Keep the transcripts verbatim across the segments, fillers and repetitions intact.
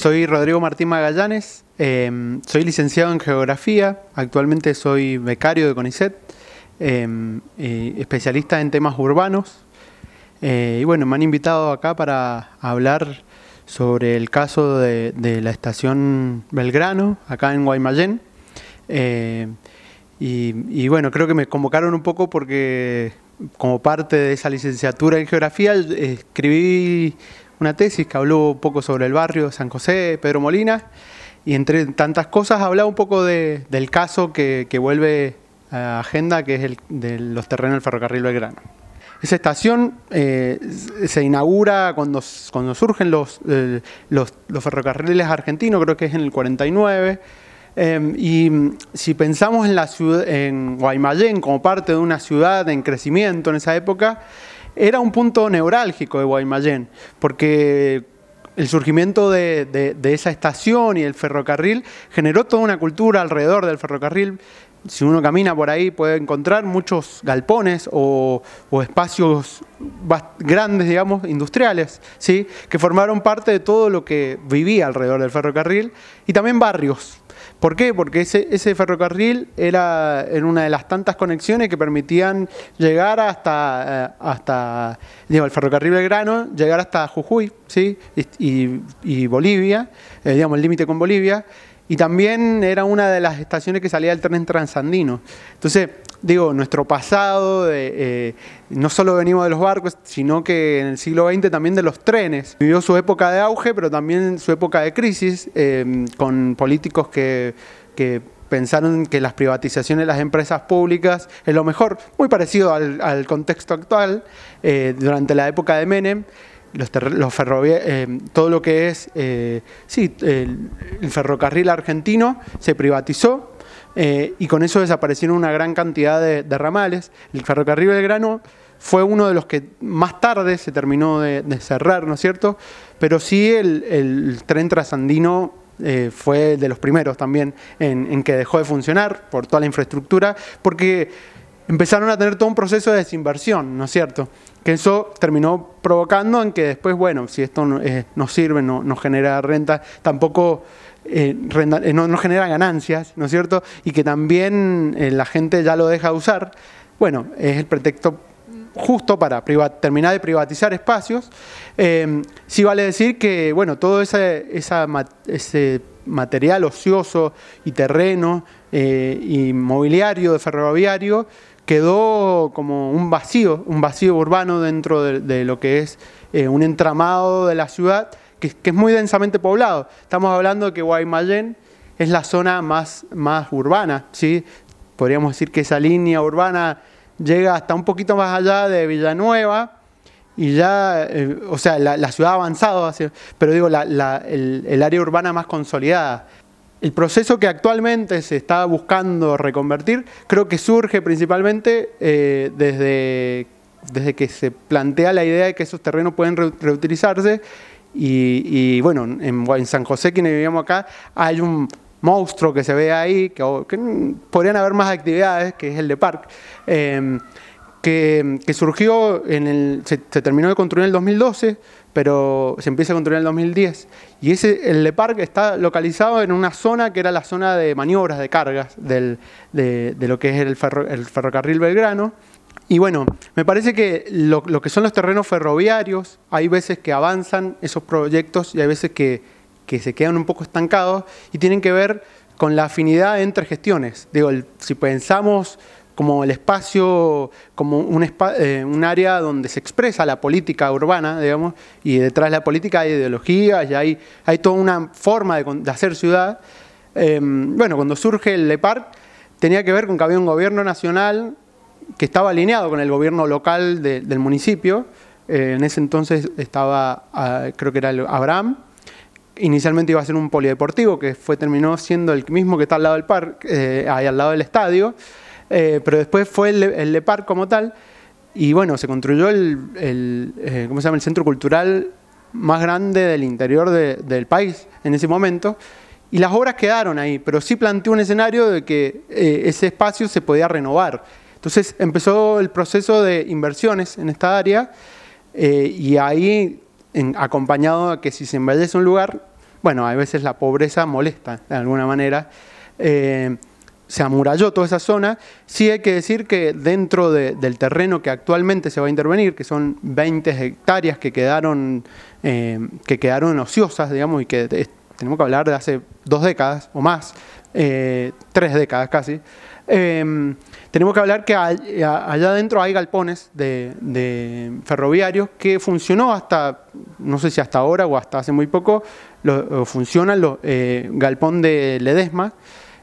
Soy Rodrigo Martín Magallanes, eh, soy licenciado en Geografía, actualmente soy becario de CONICET, eh, eh, especialista en temas urbanos. Eh, y bueno, me han invitado acá para hablar sobre el caso de, de la estación Belgrano, acá en Guaymallén. Eh, y, y bueno, creo que me convocaron un poco porque como parte de esa licenciatura en Geografía escribí una tesis que habló un poco sobre el barrio San José, Pedro Molina, y entre tantas cosas hablaba un poco de, del caso que, que vuelve a agenda, que es el de los terrenos del Ferrocarril del Grano. Esa estación eh, se inaugura cuando, cuando surgen los, eh, los, los ferrocarriles argentinos, creo que es en el cuarenta y nueve, eh, y si pensamos en, la ciudad, en Guaymallén como parte de una ciudad en crecimiento en esa época, era un punto neurálgico de Guaymallén, porque el surgimiento de, de, de esa estación y el ferrocarril generó toda una cultura alrededor del ferrocarril. Si uno camina por ahí puede encontrar muchos galpones o, o espacios grandes, digamos, industriales, ¿sí?, que formaron parte de todo lo que vivía alrededor del ferrocarril, y también barrios. ¿Por qué? Porque ese, ese ferrocarril era en una de las tantas conexiones que permitían llegar hasta, hasta digo, el ferrocarril del Grano, llegar hasta Jujuy, ¿sí?, y, y Bolivia, eh, digamos, el límite con Bolivia. Y también era una de las estaciones que salía del tren Transandino. Entonces, digo, nuestro pasado, de, eh, no solo venimos de los barcos, sino que en el siglo veinte también de los trenes. Vivió su época de auge, pero también su época de crisis, eh, con políticos que, que pensaron que las privatizaciones de las empresas públicas es lo mejor, muy parecido al, al contexto actual, eh, durante la época de Menem. Los, los ferroviarios, eh, todo lo que es eh, sí, el, el ferrocarril argentino se privatizó, eh, y con eso desaparecieron una gran cantidad de, de ramales. El ferrocarril del Grano fue uno de los que más tarde se terminó de, de cerrar, ¿no es cierto? Pero sí el, el tren transandino eh, fue de los primeros también en, en que dejó de funcionar por toda la infraestructura, porque empezaron a tener todo un proceso de desinversión, ¿no es cierto? Que eso terminó provocando en que después, bueno, si esto no, eh, no sirve, no, no genera renta, tampoco eh, renta, eh, no, no genera ganancias, ¿no es cierto? Y que también eh, la gente ya lo deja de usar. Bueno, es el pretexto justo para terminar de privatizar espacios. Eh, sí vale decir que, bueno, todo ese, esa, ese material ocioso y terreno eh, y mobiliario de ferroviario quedó como un vacío, un vacío urbano dentro de, de lo que es eh, un entramado de la ciudad que, que es muy densamente poblado. Estamos hablando de que Guaymallén es la zona más, más urbana, ¿sí? Podríamos decir que esa línea urbana llega hasta un poquito más allá de Villanueva y ya, eh, o sea, la, la ciudad ha avanzado, pero digo, la, la, el, el área urbana más consolidada. El proceso que actualmente se está buscando reconvertir creo que surge principalmente eh, desde, desde que se plantea la idea de que esos terrenos pueden re reutilizarse y, y bueno, en, en San José, quienes vivíamos acá, hay un monstruo que se ve ahí, que, que podrían haber más actividades, que es el Le Parc, eh, que, que surgió, en el, se, se terminó de construir en el dos mil doce, pero se empieza a construir en el dos mil diez. Y ese, el Le Parc está localizado en una zona que era la zona de maniobras, de cargas, del, de, de lo que es el, ferro, el ferrocarril Belgrano. Y bueno, me parece que lo, lo que son los terrenos ferroviarios, hay veces que avanzan esos proyectos y hay veces que, que se quedan un poco estancados y tienen que ver con la afinidad entre gestiones. Digo, el, si pensamos como el espacio, como un, spa, eh, un área donde se expresa la política urbana, digamos, y detrás de la política hay ideologías y hay, hay toda una forma de, de hacer ciudad. Eh, bueno, cuando surge el Le Parc tenía que ver con que había un gobierno nacional que estaba alineado con el gobierno local de, del municipio. Eh, en ese entonces estaba, uh, creo que era el Abraham. Inicialmente iba a ser un polideportivo que fue, terminó siendo el mismo que está al lado del parque, eh, ahí al lado del estadio. Eh, pero después fue el, el Le Parc como tal, y bueno, se construyó el, el, eh, ¿cómo se llama? el centro cultural más grande del interior de, del país en ese momento, y las obras quedaron ahí, pero sí planteó un escenario de que eh, ese espacio se podía renovar. Entonces empezó el proceso de inversiones en esta área, eh, y ahí, en, acompañado a que si se embellece un lugar, bueno, a veces la pobreza molesta de alguna manera. Eh, se amuralló toda esa zona. Sí hay que decir que dentro de, del terreno que actualmente se va a intervenir, que son veinte hectáreas que quedaron, eh, que quedaron ociosas, digamos, y que eh, tenemos que hablar de hace dos décadas o más, eh, tres décadas casi, eh, tenemos que hablar que a, a, allá adentro hay galpones de, de ferroviarios que funcionó hasta, no sé si hasta ahora o hasta hace muy poco, lo, funciona el eh, galpón de Ledesma,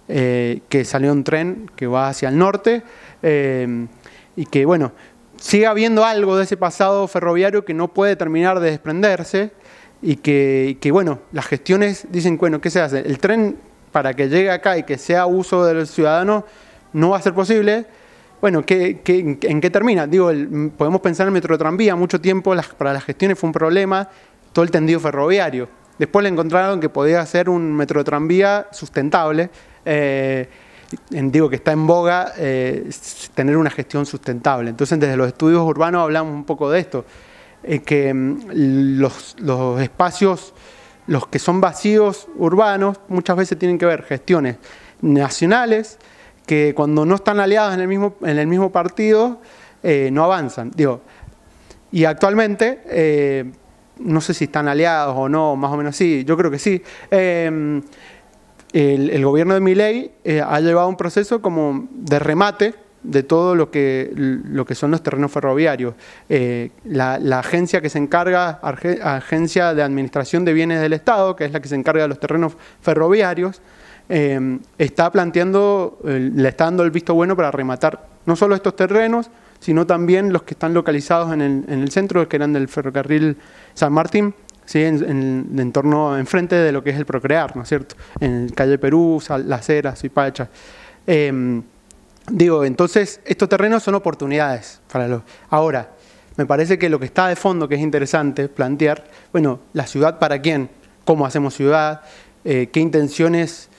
Eh, que salió un tren que va hacia el norte, eh, y que, bueno, sigue habiendo algo de ese pasado ferroviario que no puede terminar de desprenderse y que, y que bueno, las gestiones dicen, bueno, ¿qué se hace? El tren, para que llegue acá y que sea uso del ciudadano, no va a ser posible. Bueno, ¿qué, qué, ¿en qué termina? Digo, el, podemos pensar en el metrotranvía, mucho tiempo las, para las gestiones fue un problema, todo el tendido ferroviario. Después le encontraron que podía ser un metrotranvía sustentable. Eh, digo que está en boga eh, tener una gestión sustentable. Entonces, desde los estudios urbanos hablamos un poco de esto, eh, que los, los espacios, los que son vacíos urbanos, muchas veces tienen que ver gestiones nacionales que cuando no están aliadas en el mismo, en el mismo partido, eh, no avanzan. Digo, y actualmente, eh, no sé si están aliados o no, más o menos sí, yo creo que sí. Eh, El, el gobierno de Milei eh, ha llevado un proceso como de remate de todo lo que, lo que son los terrenos ferroviarios. Eh, la, la agencia que se encarga, Arge, Agencia de Administración de Bienes del Estado, que es la que se encarga de los terrenos ferroviarios, eh, está planteando, eh, le está dando el visto bueno para rematar no solo estos terrenos, sino también los que están localizados en el, en el centro, que eran del ferrocarril San Martín. Sí, en, en, en torno, enfrente de lo que es el Procrear, ¿no es cierto? En calle Perú, Las Heras y Pacha. Eh, digo, entonces, estos terrenos son oportunidades para los... Ahora, me parece que lo que está de fondo, que es interesante plantear, bueno, la ciudad para quién, cómo hacemos ciudad, eh, qué intenciones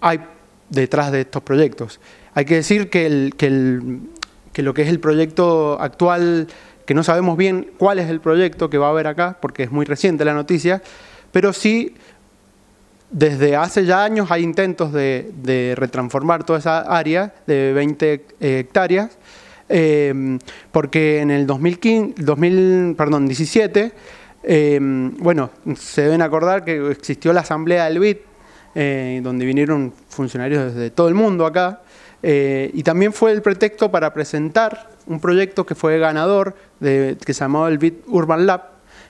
hay detrás de estos proyectos. Hay que decir que, el, que, el, que lo que es el proyecto actual... que no sabemos bien cuál es el proyecto que va a haber acá, porque es muy reciente la noticia, pero sí, desde hace ya años hay intentos de, de retransformar toda esa área de veinte hectáreas, eh, porque en el dos mil quince, dos mil, perdón, diecisiete, eh, bueno, se deben acordar que existió la asamblea del B I D, eh, donde vinieron funcionarios desde todo el mundo acá, eh, y también fue el pretexto para presentar un proyecto que fue ganador, de, que se llamaba el Bit Urban Lab,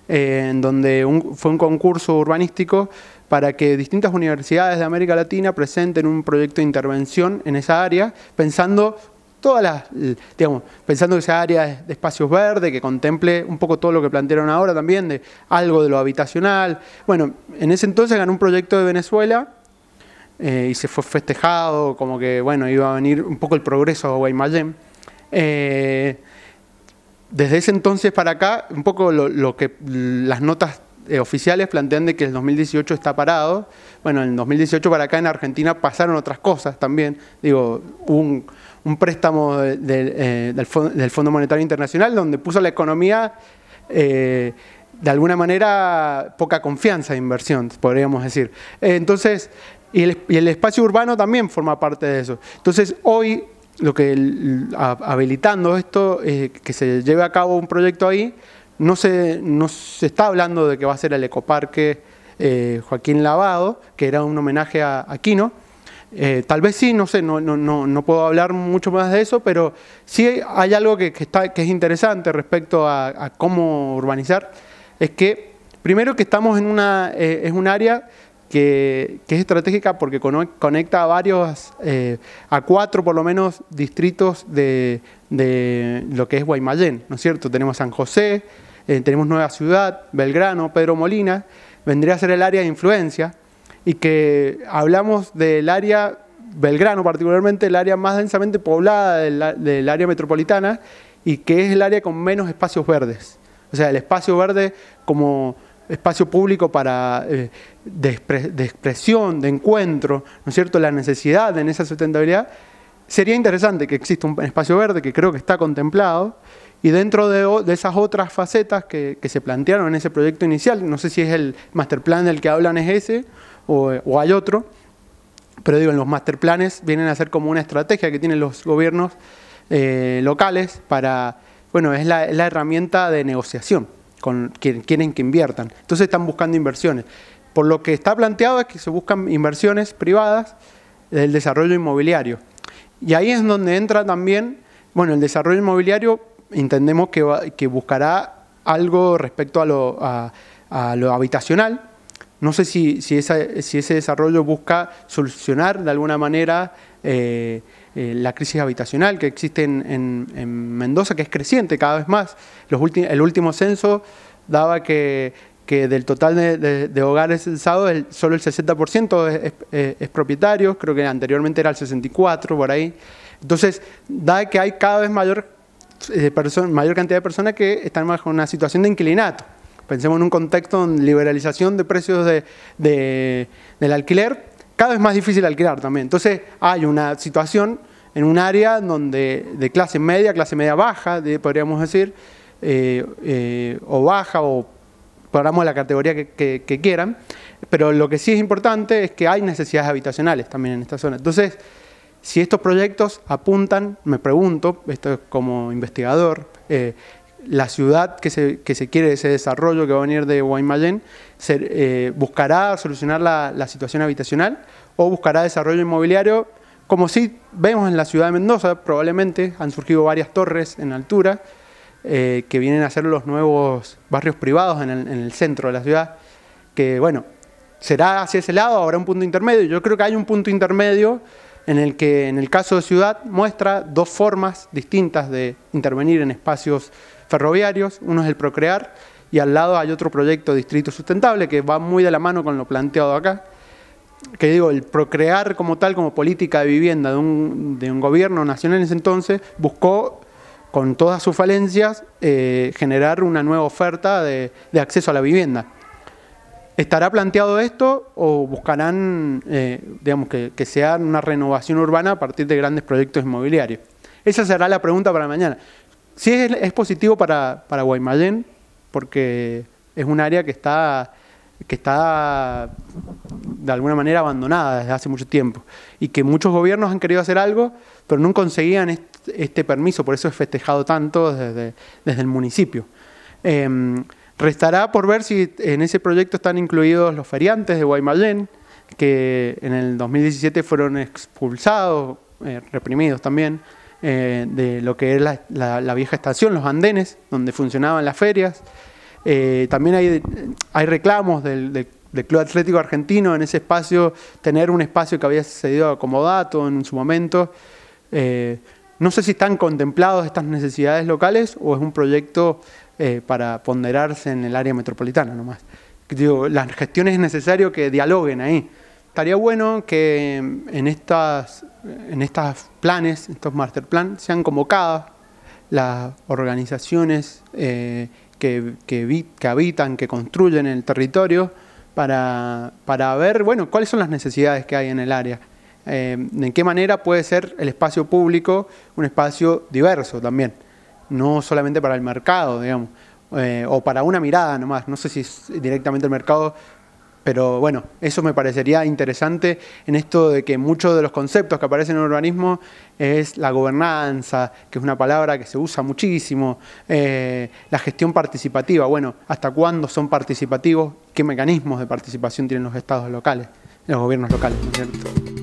eh, en donde un, fue un concurso urbanístico para que distintas universidades de América Latina presenten un proyecto de intervención en esa área, pensando todas las, digamos, pensando que esa área es de espacios verdes, que contemple un poco todo lo que plantearon ahora también, de algo de lo habitacional. Bueno, en ese entonces ganó un proyecto de Venezuela, eh, y se fue festejado, como que, bueno, iba a venir un poco el progreso a Guaymallén. Eh, desde ese entonces para acá, un poco lo, lo que las notas eh, oficiales plantean de que el dos mil dieciocho está parado. Bueno, en el dos mil dieciocho para acá en Argentina pasaron otras cosas también. Digo, un, un préstamo de, de, eh, del, del Fondo Monetario Internacional donde puso la economía, eh, de alguna manera, poca confianza de inversión, podríamos decir. Eh, entonces, y el, y el espacio urbano también forma parte de eso. Entonces, hoy... Lo que habilitando esto, eh, que se lleve a cabo un proyecto ahí, no se, no se está hablando de que va a ser el ecoparque eh, Joaquín Lavado, que era un homenaje a, a Quino. Eh, tal vez sí, no sé, no, no, no, no puedo hablar mucho más de eso, pero sí hay algo que, que, está, que es interesante respecto a, a cómo urbanizar. Es que, primero que estamos en una, eh, es un área... Que, que es estratégica porque conecta a varios, eh, a cuatro por lo menos distritos de, de lo que es Guaymallén, ¿no es cierto? Tenemos San José, eh, tenemos Nueva Ciudad, Belgrano, Pedro Molina, vendría a ser el área de influencia, y que hablamos del área, Belgrano particularmente, el área más densamente poblada del, del área metropolitana, y que es el área con menos espacios verdes. O sea, el espacio verde como... espacio público para, eh, de, expre de expresión, de encuentro, ¿no es cierto?, la necesidad en esa sustentabilidad, sería interesante que exista un espacio verde, que creo que está contemplado, Y dentro de, de esas otras facetas que, que se plantearon en ese proyecto inicial, no sé si es el master plan del que hablan es ese o, o hay otro, pero digo, en los master planes vienen a ser como una estrategia que tienen los gobiernos eh, locales para, bueno, es la, es la herramienta de negociación con quien quieren que inviertan. Entonces están buscando inversiones. Por lo que está planteado es que se buscan inversiones privadas del desarrollo inmobiliario. Y ahí es donde entra también, bueno, el desarrollo inmobiliario entendemos que, va, que buscará algo respecto a lo, a, a lo habitacional. No sé si, si, esa, si ese desarrollo busca solucionar de alguna manera eh, eh, la crisis habitacional que existe en, en, en Mendoza, que es creciente cada vez más. Los el último censo daba que, que del total de, de, de hogares censados, el, solo el sesenta por ciento es, es, es propietario, creo que anteriormente era el sesenta y cuatro por ciento por ahí. Entonces, da que hay cada vez mayor, eh, person, mayor cantidad de personas que están bajo una situación de inquilinato. Pensemos en un contexto de liberalización de precios de, de, del alquiler, cada vez más difícil alquilar también. Entonces hay una situación en un área donde de clase media, clase media baja, de, podríamos decir, eh, eh, o baja, o podamos la categoría que, que, que quieran, pero lo que sí es importante es que hay necesidades habitacionales también en esta zona. Entonces, si estos proyectos apuntan, me pregunto, esto como investigador, eh, la ciudad que se, que se quiere, ese desarrollo que va a venir de Guaymallén, se, eh, ¿buscará solucionar la, la situación habitacional o buscará desarrollo inmobiliario? Como sí vemos en la ciudad de Mendoza, probablemente han surgido varias torres en altura eh, que vienen a ser los nuevos barrios privados en el, en el centro de la ciudad, que bueno, será hacia ese lado, habrá un punto intermedio. Yo creo que hay un punto intermedio en el que en el caso de ciudad muestra dos formas distintas de intervenir en espacios ferroviarios, uno es el Procrear y al lado hay otro proyecto, Distrito Sustentable, que va muy de la mano con lo planteado acá, que digo, el Procrear como tal, como política de vivienda de un, de un gobierno nacional en ese entonces, buscó con todas sus falencias eh, generar una nueva oferta de, de acceso a la vivienda. ¿Estará planteado esto o buscarán eh, digamos que, que sea una renovación urbana a partir de grandes proyectos inmobiliarios? Esa será la pregunta para mañana. Sí es, es positivo para, para Guaymallén, porque es un área que está, que está de alguna manera abandonada desde hace mucho tiempo y que muchos gobiernos han querido hacer algo, pero no conseguían este, este permiso, por eso es festejado tanto desde, desde el municipio. Eh, restará por ver si en ese proyecto están incluidos los feriantes de Guaymallén, que en el dos mil diecisiete fueron expulsados, eh, reprimidos también, Eh, de lo que es la, la, la vieja estación, los andenes, donde funcionaban las ferias. Eh, también hay, hay reclamos del, del, del Club Atlético Argentino en ese espacio, tener un espacio que había cedido a comodato en su momento. Eh, no sé si están contemplados estas necesidades locales o es un proyecto eh, para ponderarse en el área metropolitana nomás. Digo, las gestiones es necesario que dialoguen ahí. Estaría bueno que en estas en estos planes, estos master plan, sean convocadas las organizaciones eh, que, que, vi, que habitan, que construyen el territorio para, para ver, bueno, cuáles son las necesidades que hay en el área. Eh, de qué manera puede ser el espacio público un espacio diverso también, no solamente para el mercado, digamos, eh, o para una mirada nomás, no sé si es directamente el mercado. Pero bueno, eso me parecería interesante en esto de que muchos de los conceptos que aparecen en el urbanismo es la gobernanza, que es una palabra que se usa muchísimo, eh, la gestión participativa. Bueno, ¿hasta cuándo son participativos? ¿Qué mecanismos de participación tienen los estados locales, los gobiernos locales, ¿no es cierto?